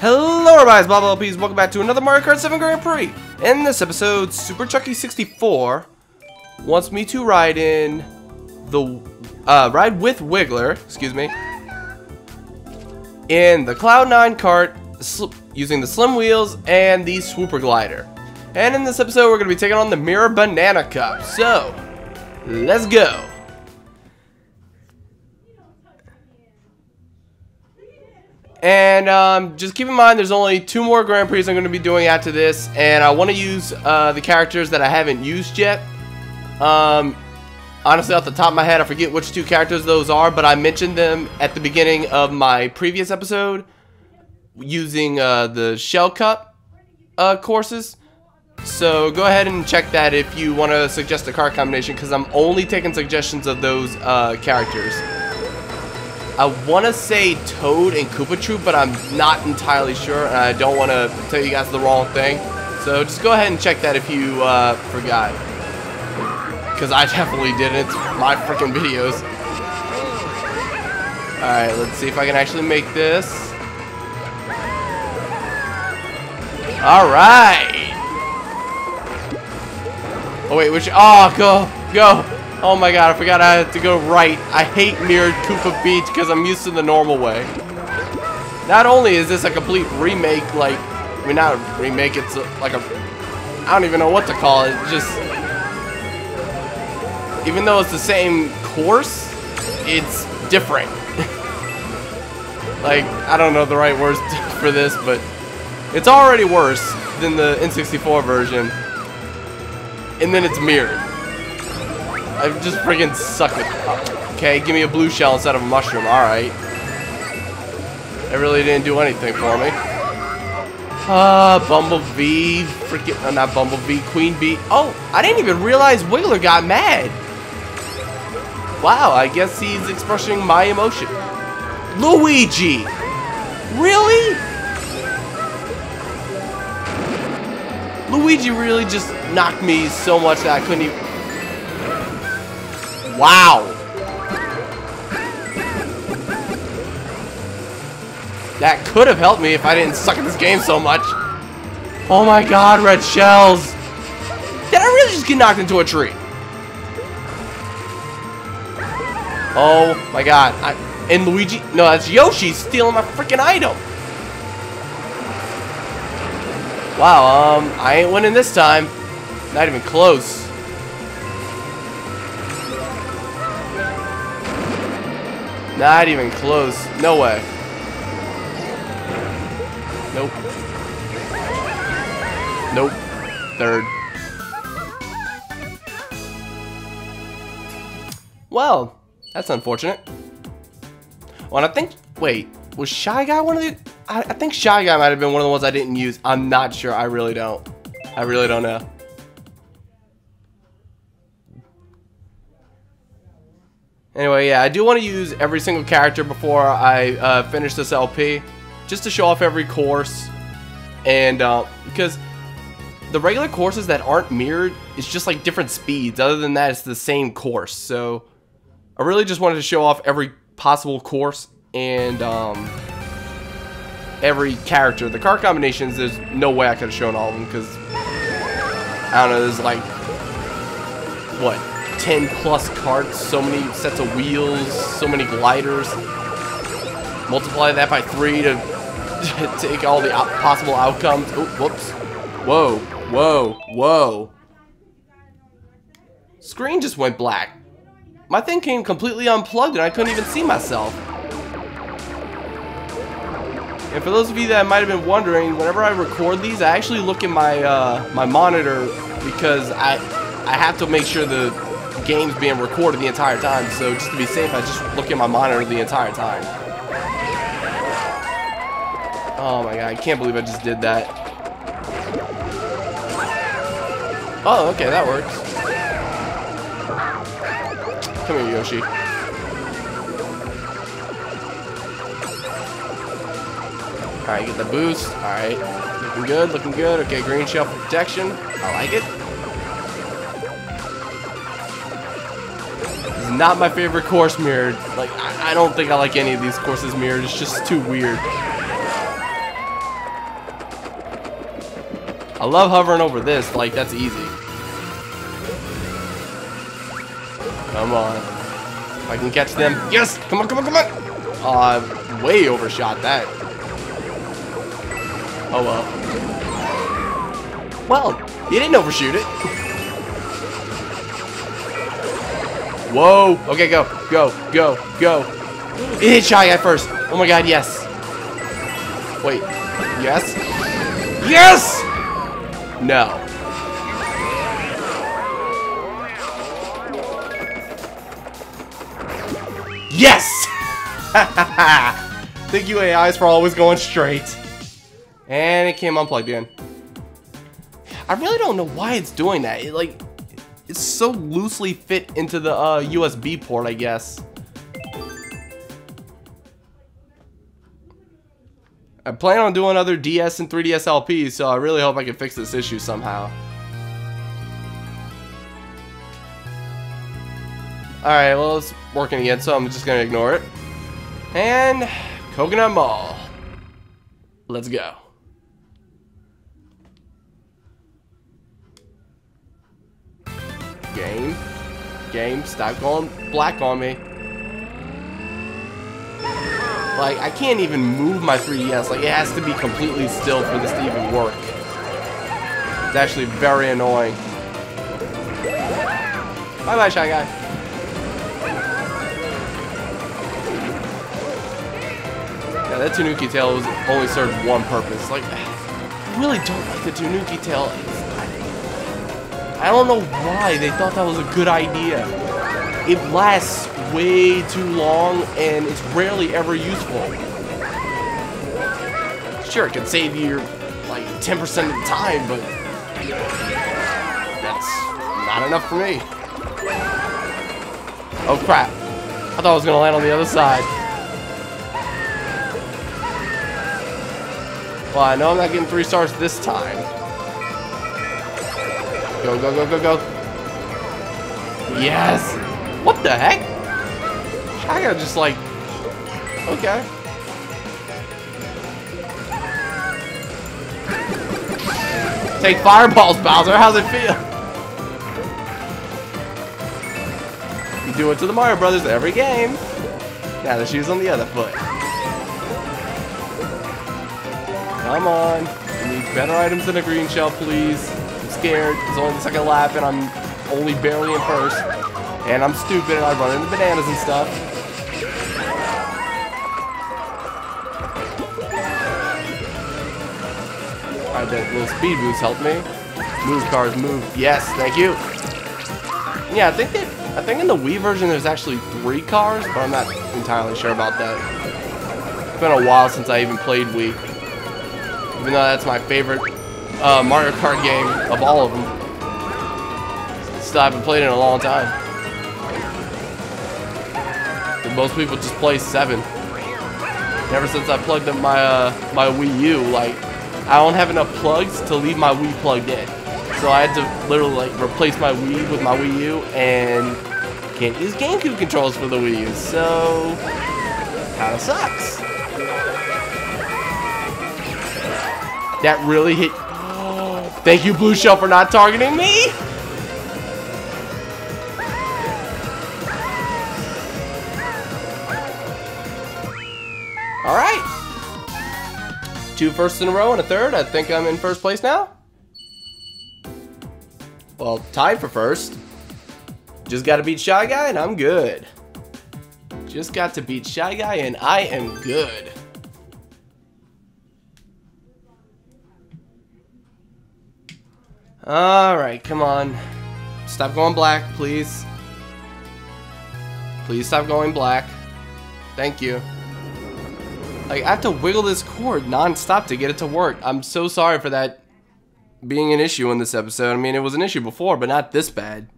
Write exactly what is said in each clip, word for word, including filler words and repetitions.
Hello everybody, it's Bob L Ps, welcome back to another Mario Kart seven Grand Prix. In this episode, Super Chucky sixty-four wants me to ride in the, uh, ride with Wiggler, excuse me, in the Cloud nine kart using the slim wheels and the swooper glider. And in this episode, we're going to be taking on the Mirror Banana Cup. So, let's go. And um, just keep in mind, there's only two more Grand Prix I'm going to be doing after this, and I want to use uh, the characters that I haven't used yet. Um, honestly, off the top of my head, I forget which two characters those are, but I mentioned them at the beginning of my previous episode using uh, the Shell Cup uh, courses. So go ahead and check that if you want to suggest a card combination, because I'm only taking suggestions of those uh, characters. I want to say Toad and Koopa Troop, but I'm not entirely sure, and I don't want to tell you guys the wrong thing. So just go ahead and check that if you uh, forgot, because I definitely did. It's my freaking videos. Alright, let's see if I can actually make this. Alright! Oh wait, which... Oh, go! Go! Oh my god, I forgot I had to go right. I hate mirrored Koopa Beach because I'm used to the normal way. Not only is this a complete remake, like, I mean, not a remake, it's a, like a, I don't even know what to call it. It's just, even though it's the same course, it's different. Like, I don't know the right words for this, but it's already worse than the N sixty-four version. And then it's mirrored. I just friggin' suck it. Oh, okay, give me a blue shell instead of a mushroom. Alright. That really didn't do anything for me. Uh, Bumblebee. Freaking. Uh, not Bumblebee. Queen Bee. Oh, I didn't even realize Wiggler got mad. Wow, I guess he's expressing my emotion. Luigi! Really? Luigi really just knocked me so much that I couldn't even. Wow. That could have helped me if I didn't suck at this game so much. Oh my god, red shells. Did I really just get knocked into a tree? Oh my god. I, and Luigi... No, that's Yoshi stealing my freaking item. Wow, um, I ain't winning this time. Not even close. Not even close. No way. Nope. Nope. Third. Well, that's unfortunate. Well, and I think... Wait. Was Shy Guy one of the... I, I think Shy Guy might have been one of the ones I didn't use. I'm not sure. I really don't. I really don't know. Anyway, yeah, I do want to use every single character before I uh, finish this L P, just to show off every course, and uh, because the regular courses that aren't mirrored, it's just like different speeds. Other than that, it's the same course. So I really just wanted to show off every possible course and um, every character. The car combinations, there's no way I could have shown all of them because I don't know. There's like what? ten plus carts, so many sets of wheels, so many gliders. Multiply that by three to take all the out possible outcomes. Oh, whoops. Whoa, whoa, whoa. Screen just went black. My thing came completely unplugged and I couldn't even see myself. And for those of you that might have been wondering, whenever I record these, I actually look at my, uh, my monitor because I, I have to make sure the game's being recorded the entire time, so just to be safe, I just look at my monitor the entire time. Oh my god, I can't believe I just did that. Oh, okay, that works. Come here, Yoshi. Alright, get the boost. Alright, looking good, looking good. Okay, green shell protection. I like it. Not my favorite course mirrored. Like, I, I don't think I like any of these courses mirrored. It's just too weird. I love hovering over this, like that's easy. Come on. If I can catch them. Yes! Come on, come on, come on! Oh, I way overshot that. Oh well. Well, you didn't overshoot it. Whoa! Okay, go, go, go, go. It hit Shy Guy first. Oh my god, yes. Wait. Yes? Yes! No. Yes! Thank you, A Is, for always going straight. And it came unplugged again. I really don't know why it's doing that. It, like, it's so loosely fit into the uh, U S B port, I guess. I plan on doing other D S and three D S L Ps, so I really hope I can fix this issue somehow. Alright, well, it's working again, so I'm just going to ignore it. And Coconut Mall. Let's go. Game. Game, stop going black on me. Like, I can't even move my three D S. Like, it has to be completely still for this to even work. It's actually very annoying. Bye-bye, Shy Guy. Yeah, that Tanuki tail was only served one purpose. Like, I really don't like the Tanuki tail. I don't know why they thought that was a good idea. It lasts way too long, and it's rarely ever useful. Sure, it can save you like ten percent of the time, but that's not enough for me. Oh crap, I thought I was gonna land on the other side. Well, I know I'm not getting three stars this time. Go, go, go, go, go. Yes! What the heck? I gotta just like, okay. Take fireballs, Bowser. How's it feel? You do it to the Mario Brothers every game. Now the shoe's on the other foot. Come on. I need better items than a green shell, please. I'm scared. It's only the second lap, and I'm only barely in first. And I'm stupid, and I run into bananas and stuff. Alright, that little speed boost helped me. Move cars, move. Yes, thank you. Yeah, I think that I think in the Wii version there's actually three cars, but I'm not entirely sure about that. It's been a while since I even played Wii. Even though that's my favorite uh, Mario Kart game of all of them. Still haven't played it in a long time. But most people just play seven. Ever since I plugged up my uh, my Wii U, like, I don't have enough plugs to leave my Wii plugged in. So I had to literally like replace my Wii with my Wii U, and can't use GameCube controls for the Wii U, so kinda sucks. That really hit. Oh, thank you, Blue Shell, for not targeting me! Alright! Two firsts in a row and a third. I think I'm in first place now. Well, tied for first. Just got to beat Shy Guy and I'm good. Just got to beat Shy Guy and I am good. Alright, come on. Stop going black, please. Please stop going black. Thank you. Like, I have to wiggle this cord non-stop to get it to work. I'm so sorry for that being an issue in this episode. I mean, it was an issue before, but not this bad.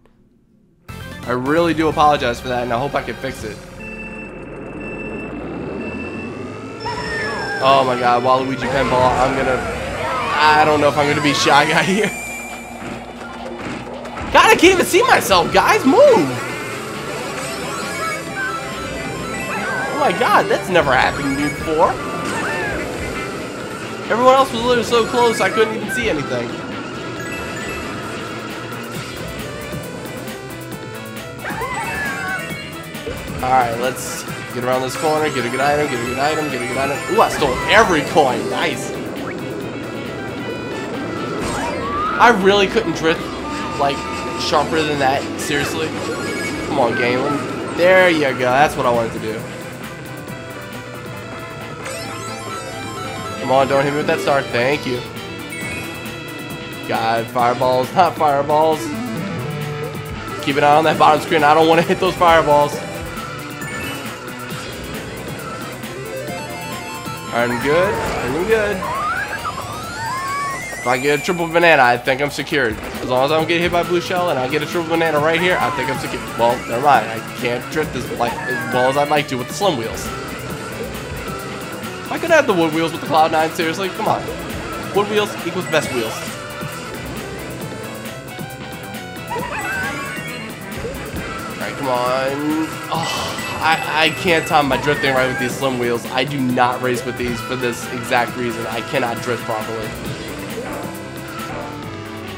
I really do apologize for that, and I hope I can fix it. Oh my god, Waluigi Pinball, I'm gonna... I don't know if I'm gonna be Shy Guy here. God, I can't even see myself, guys! Move! Oh my god, that's never happened to me before. Everyone else was literally so close I couldn't even see anything. Alright, let's get around this corner, get a good item, get a good item, get a good item. Ooh, I stole every coin. Nice. I really couldn't drift, like, sharper than that. Seriously. Come on, game. There you go. That's what I wanted to do. Come on, don't hit me with that star. Thank you. God, fireballs, not fireballs. Keep an eye on that bottom screen. I don't want to hit those fireballs. I'm good. I'm good. If I get a triple banana, I think I'm secured. As long as I don't get hit by blue shell and I get a triple banana right here, I think I'm secured. Well, never mind. I can't drift as, like, as well as I'd like to with the slim wheels. I could have the wood wheels with the Cloud nine, seriously. Come on. Wood wheels equals best wheels. Come on. Oh, I, I can't time my drifting right with these slim wheels. I do not race with these for this exact reason. I cannot drift properly.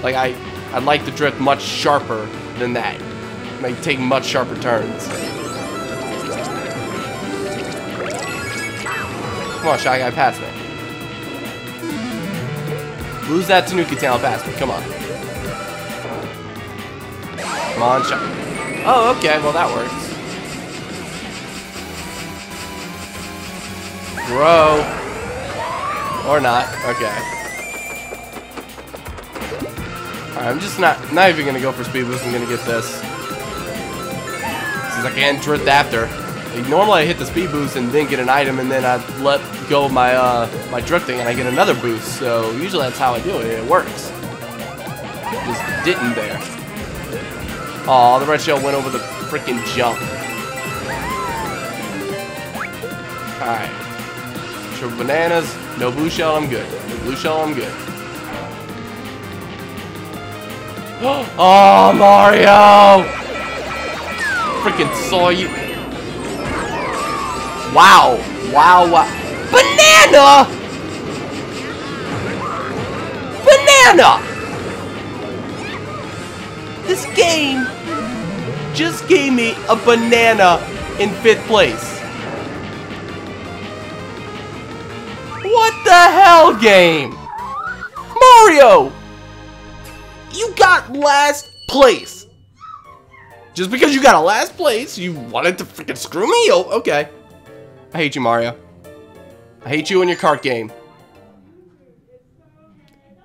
Like, I, I'd like to drift much sharper than that. Like, take much sharper turns. Come on, Shy Guy, pass me. Lose that Tanuki tail, pass me. Come on. Come on, Shy Guy. Oh, okay, well that works. Bro. Or not, okay. Alright, I'm just not, not even gonna go for speed boost, I'm gonna get this. Since I can't drift after. Like, normally I hit the speed boost and then get an item and then I let go of my, uh, my drifting and I get another boost. So usually that's how I do it, it works. Just didn't there. Aw, oh, the red shell went over the freaking jump. Alright. Triple bananas. No blue shell, I'm good. No blue shell, I'm good. Oh, Mario! Freaking saw you. Wow. Wow, wow. Banana! Banana! This game just gave me a banana in fifth place. What the hell, game? Mario! You got last place. Just because you got a last place, you wanted to freaking screw me? Oh, okay. I hate you, Mario. I hate you and your kart game.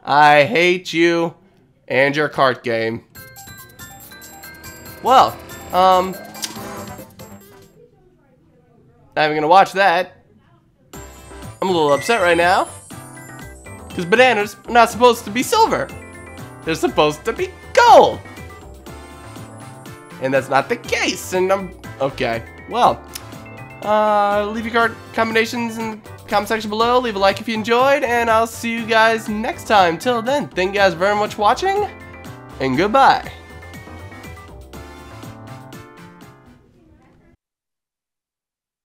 I hate you and your kart game. Well, um, not even gonna watch that. I'm a little upset right now, because bananas are not supposed to be silver. They're supposed to be gold. And that's not the case, and I'm, okay. Well, uh, leave your card combinations in the comment section below. Leave a like if you enjoyed, and I'll see you guys next time. Till then, thank you guys very much for watching, and goodbye.